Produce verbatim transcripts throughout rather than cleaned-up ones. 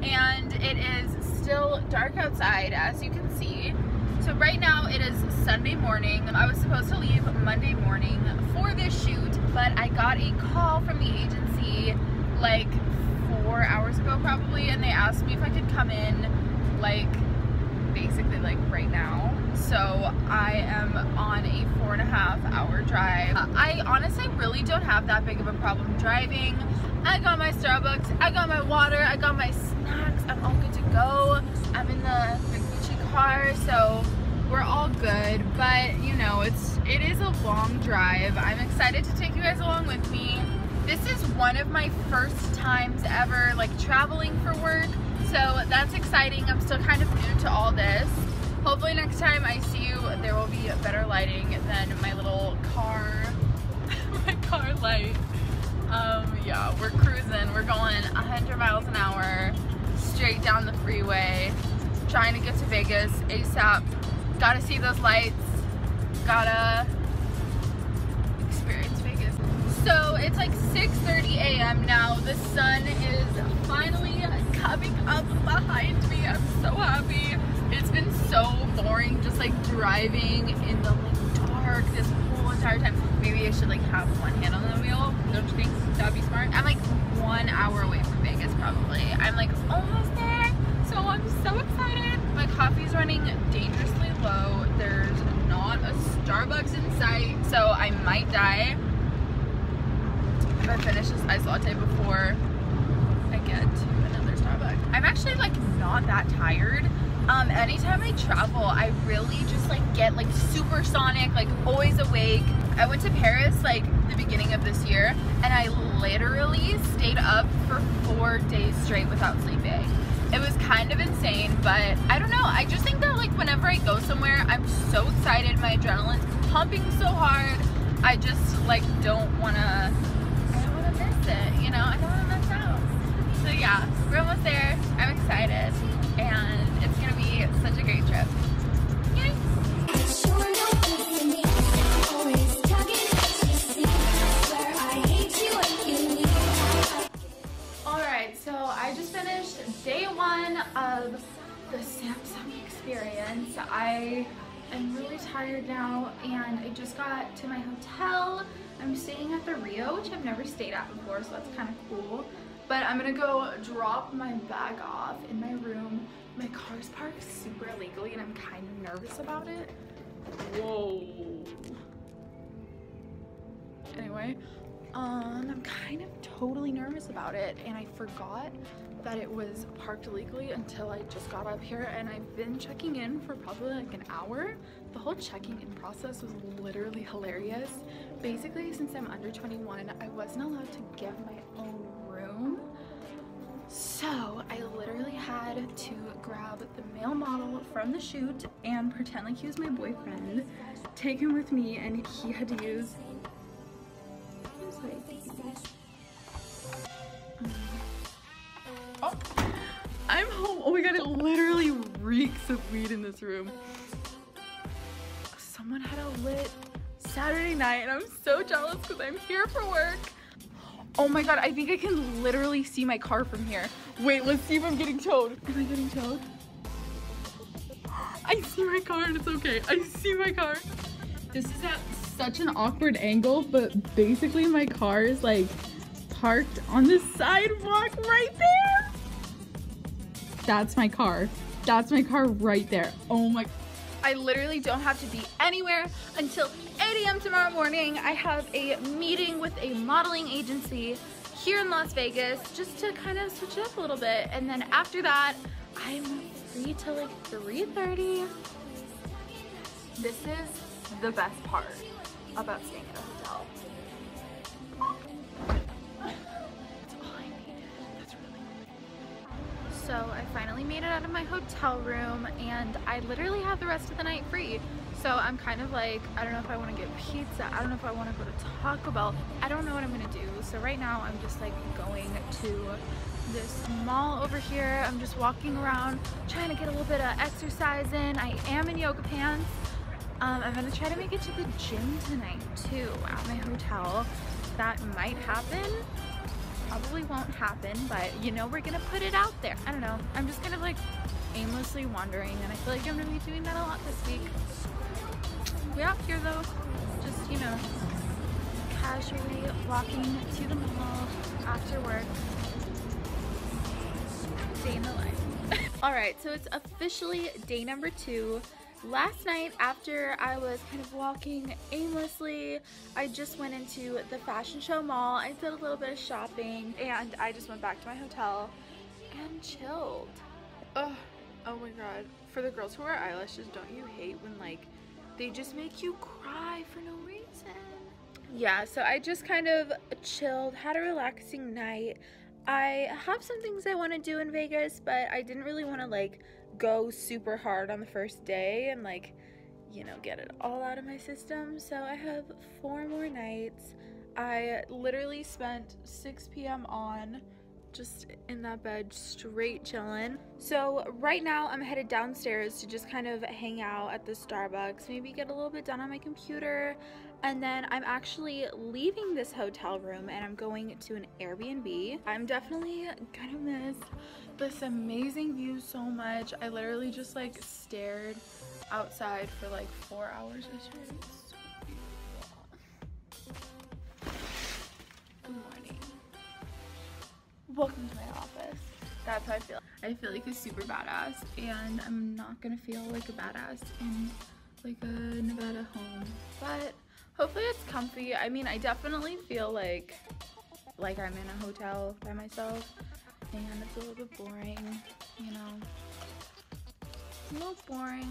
morning and it is still dark outside, as you can see. So right now it is Sunday morning. I was supposed to leave Monday morning for this shoot, but I got a call from the agency like four hours ago probably, and they asked me if I could come in like basically like right now. So I am on a four and a half hour drive. I honestly really don't have that big of a problem driving. I got my Starbucks, I got my water, I got my snacks, I'm all good to go. I'm in the Gucci car, so we're all good, but you know, it's it is a long drive. I'm excited to take you guys along with me. This is one of my first times ever like traveling for work, so that's exciting. I'm still kind of new to all this. Hopefully next time I see you, there will be better lighting than my little car, my car light. Um, yeah, we're cruising. We're going one hundred miles an hour straight down the freeway, trying to get to Vegas ASAP. Gotta see those lights. Gotta experience Vegas. So it's like six thirty a m now. The sun is finally coming up behind me. I'm so happy. It's been so boring just like driving in the dark this whole entire time. Maybe I should like have one hand on the wheel, don't you think? That'd be smart. I'm like one hour away from Vegas probably. I'm like almost there, so I'm so excited. My coffee's running dangerously low. There's not a Starbucks in sight, so I might die if I finish this iced latte before I get to another Starbucks. I'm actually like not that tired. Um, anytime I travel, I really just like get like supersonic, like always awake. I went to Paris like the beginning of this year and I literally stayed up for four days straight without sleeping. It was kind of insane, but I don't know. I just think that like whenever I go somewhere, I'm so excited. My adrenaline's pumping so hard. I just like don't want to, I don't want to miss it, you know? I don't want to miss out. So yeah, we're almost there. I'm excited. And it's gonna be such a great trip. Yay! Alright, so I just finished day one of the Samsung experience. I am really tired now and I just got to my hotel. I'm staying at the Rio, which I've never stayed at before, so that's kind of cool. But I'm gonna go drop my bag off in my room. My car's parked super illegally and I'm kind of nervous about it. Whoa. Anyway, um, I'm kind of totally nervous about it and I forgot that it was parked illegally until I just got up here, and I've been checking in for probably like an hour. The whole checking in process was literally hilarious. Basically, since I'm under twenty-one, I wasn't allowed to get my own room. So I literally had to grab the male model from the shoot and pretend like he was my boyfriend, take him with me, and he had to use, he was like, um, oh, I'm home. Oh my god, it literally reeks of weed in this room. Someone had a lit Saturday night and I'm so jealous because I'm here for work. Oh my god, I think I can literally see my car from here. Wait, let's see if I'm getting towed. Am I getting towed? I see my car and it's okay. I see my car. This is at such an awkward angle, but basically my car is like parked on the sidewalk right there. That's my car. That's my car right there. Oh my. I literally don't have to be anywhere until eight a m tomorrow morning. I have a meeting with a modeling agency here in Las Vegas just to kind of switch it up a little bit. And then after that, I'm free till like three thirty. This is the best part about staying at a hotel. That's all I needed. That's really cool. So I finally made it out of my hotel room and I literally have the rest of the night free. So I'm kind of like, I don't know if I want to get pizza, I don't know if I want to go to Taco Bell, I don't know what I'm going to do. So right now I'm just like going to this mall over here. I'm just walking around trying to get a little bit of exercise in. I am in yoga pants. Um, I'm going to try to make it to the gym tonight too at my hotel. That might happen. probably won't happen, but you know, we're gonna put it out there. I don't know, I'm just kind of like aimlessly wandering, and I feel like I'm gonna be doing that a lot this week. We're out here though, just, you know, casually walking to the mall after work. Day in the life. Alright, so it's officially day number two. Last night, after I was kind of walking aimlessly, I just went into the fashion show mall. I did a little bit of shopping, and I just went back to my hotel and chilled. Oh, oh my god. For the girls who wear eyelashes, don't you hate when, like, they just make you cry for no reason? Yeah, so I just kind of chilled, had a relaxing night. I have some things I want to do in Vegas, but I didn't really want to, like, go super hard on the first day and, like, you know, get it all out of my system. So I have four more nights. I literally spent six p m on just in that bed, straight chilling. So right now I'm headed downstairs to just kind of hang out at the Starbucks, maybe get a little bit done on my computer, and then I'm actually leaving this hotel room and I'm going to an Airbnb. I'm definitely gonna miss this amazing view so much. I literally just like stared outside for like four hours yesterday. Welcome to my office. That's how I feel. I feel like a super badass, and I'm not gonna feel like a badass in like a Nevada home, but hopefully it's comfy. I mean, I definitely feel like like I'm in a hotel by myself, and it's a little bit boring, you know, a little boring.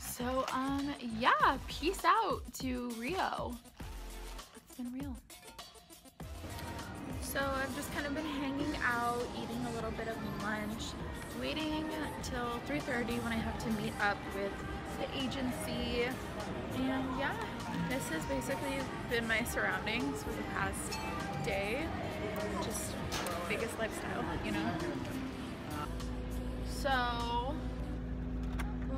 So um yeah, peace out to Rio. It's been real. So I've just kind of been hanging out, eating a little bit of lunch, waiting till three thirty when I have to meet up with the agency. And yeah, this has basically been my surroundings for the past day. Just Vegas lifestyle, you know? So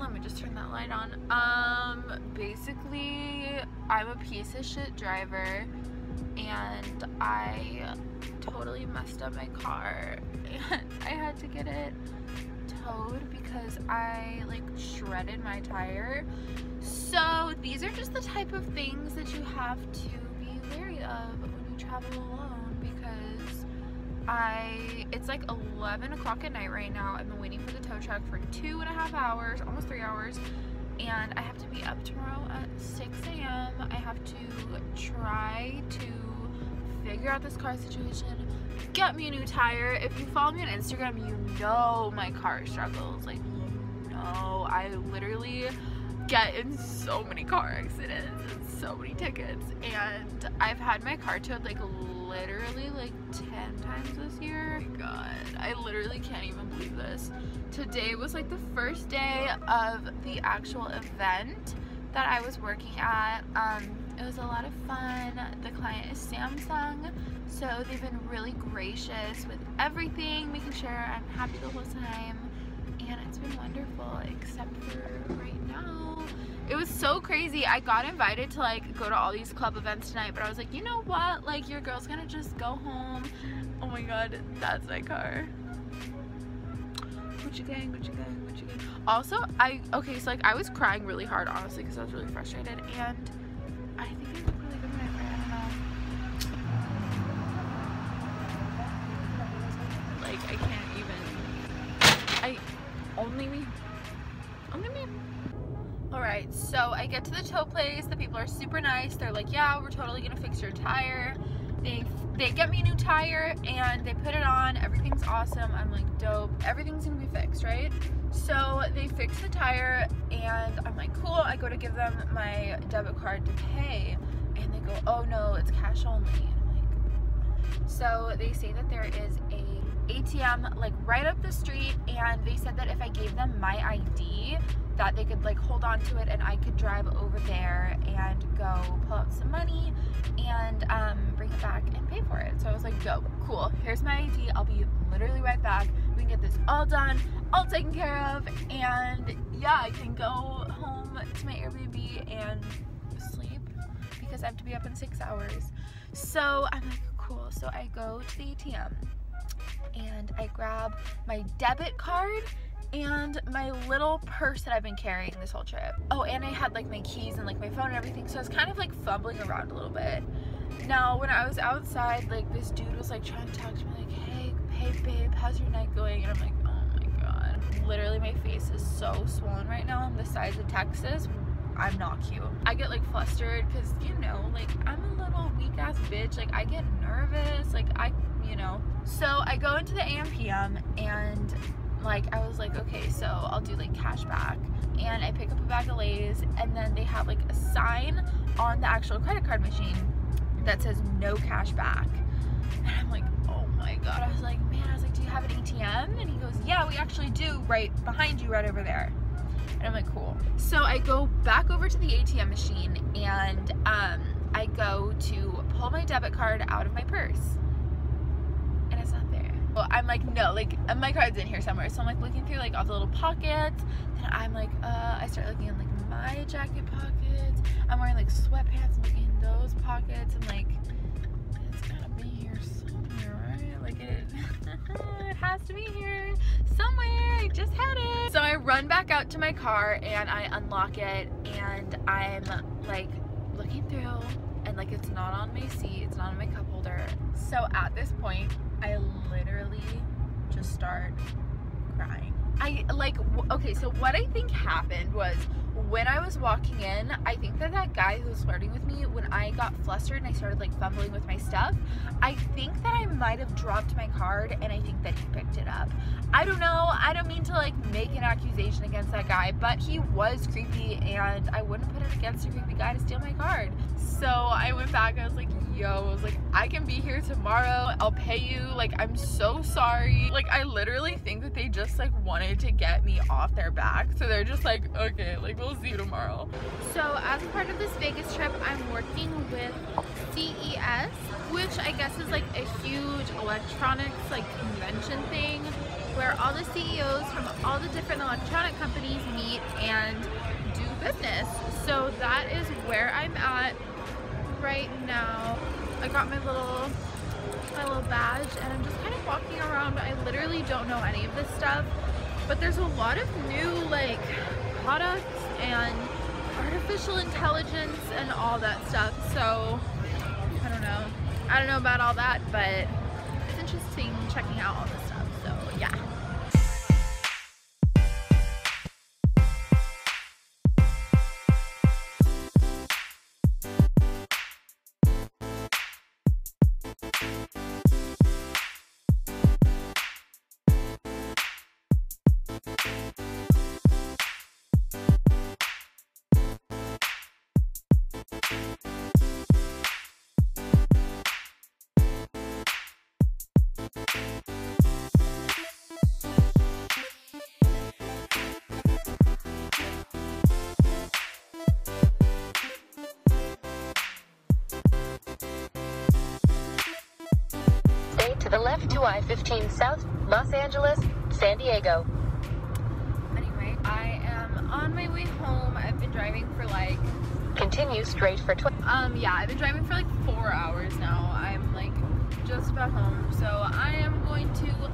let me just turn that light on. Um, basically, I'm a piece of shit driver, and I totally messed up my car, and I had to get it towed because I like shredded my tire. So these are just the type of things that you have to be wary of when you travel alone, because I it's like eleven o'clock at night right now. I've been waiting for the tow truck for two and a half hours, almost three hours, and I have to be up tomorrow at six a m I have to try to figure out this car situation, get me a new tire. If you follow me on Instagram, you know my car struggles. Like, you know, I literally get in so many car accidents and so many tickets, and I've had my car towed like literally like ten times this year. Oh my god, I literally can't even believe this. Today was like the first day of the actual event that I was working at. Um, it was a lot of fun. The client is Samsung, so they've been really gracious with everything, making sure I'm happy the whole time, and it's been wonderful, except for right now. It was so crazy. I got invited to like go to all these club events tonight, but I was like, you know what, like your girl's gonna just go home. Oh my god, that's my car. Gucci gang, Gucci gang, Gucci gang. Also, I okay, so like I was crying really hard, honestly, because I was really frustrated, and I think I look really good when I wear it. I don't know. Like I can't even. I only me. Only me. Alright, so I get to the tow place. The people are super nice. They're like, yeah, we're totally gonna fix your tire. They they get me a new tire, and they put it on. Everything's awesome. I'm like, dope. Everything's gonna be fixed, right? So they fix the tire, and I'm like, cool. I go to give them my debit card to pay, and they go, oh no, it's cash only. And I'm like, so they say that there is a A T M like right up the street, and they said that if I gave them my I D, that they could like hold on to it, and I could drive over there and go pull out some money and um, bring it back and pay for it. So I was like, dope, cool, here's my I D, I'll be literally right back, we can get this all done, all taken care of, and yeah, I can go home to my Airbnb and sleep because I have to be up in six hours. So I'm like, cool. So I go to the A T M and I grab my debit card and my little purse that I've been carrying this whole trip. Oh, and I had like my keys and like my phone and everything, so I was kind of like fumbling around a little bit. Now when I was outside, like this dude was like trying to talk to me like, hey, hey babe, how's your night going? And I'm like, oh my god. Literally my face is so swollen right now. I'm the size of Texas. I'm not cute. I get like flustered because, you know, like I'm a little weak ass bitch. Like I get nervous. Like I, you know. So I go into the A M P M and like I was like, okay, so I'll do like cash back, and I pick up a bag of Lay's, and then they have like a sign on the actual credit card machine that says no cash back. And I'm like, oh my god. I was like, man, I was like, do you have an A T M? And he goes, yeah, we actually do, right behind you, right over there. And I'm like, cool. So I go back over to the A T M machine and um, I go to pull my debit card out of my purse, and it's not there. Well, I'm like, no, like my card's in here somewhere. So I'm like looking through like all the little pockets, and I'm like, uh, I start looking in like my jacket pockets. I'm wearing like sweatpants, I'm looking in those pockets. I'm like, it's gotta be here somewhere, right? Like it, it has to be here somewhere. I just had it. So I run back out to my car and I unlock it, and I'm like looking through, and like it's not on my seat, it's not on my cup holder. So at this point I literally just start crying. I like, okay, so what I think happened was when I was walking in, I think that that guy who was flirting with me, when I got flustered and I started like fumbling with my stuff, I think that I might have dropped my card, and I think that he picked it up. I don't know. I don't mean to like make an accusation against that guy, but he was creepy, and I wouldn't put it against a creepy guy to steal my card. So I went back and I was like, yo, I was like, I can be here tomorrow. I'll pay you. Like, I'm so sorry. Like, I literally think that they just like wanted to get me off their back. So they're just like, okay, like we'll see you tomorrow. So as part of this Vegas trip, I'm working with C E S, which I guess is like a huge electronics like convention thing where all the C E Os from all the different electronic companies meet and do business. So that is where I'm at right now. I got my little my little badge, and I'm just kind of walking around. I literally don't know any of this stuff, but there's a lot of new like products and artificial intelligence and all that stuff. So I don't know. I don't know about all that, but it's interesting checking out all this stuff. So yeah. To the left to I fifteen South, Los Angeles, San Diego. Anyway, I am on my way home. I've been driving for like... Continue straight for... Um, yeah, I've been driving for like four hours now. I'm like just about home. So I am going to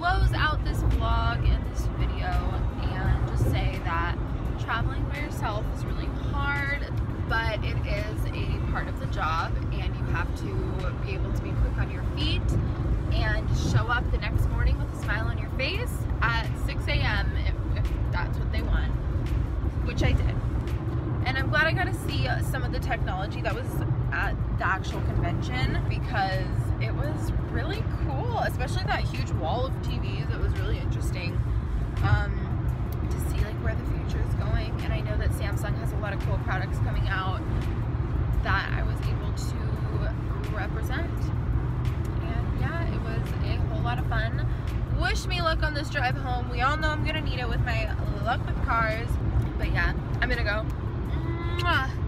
close out this vlog and this video and just say that traveling by yourself is really hard, but it is a part of the job, and you have to be able to be quick on your feet and show up the next morning with a smile on your face at six A M if, if that's what they want, which I did. And I'm glad I got to see some of the technology that was at the actual convention, because it was really cool, especially that huge wall of T Vs. It was really interesting um, to see like where the future is going. And I know that Samsung has a lot of cool products coming out that I was able to represent. And yeah, it was a whole lot of fun. Wish me luck on this drive home. We all know I'm gonna need it with my luck with cars. But yeah, I'm gonna go. Mwah.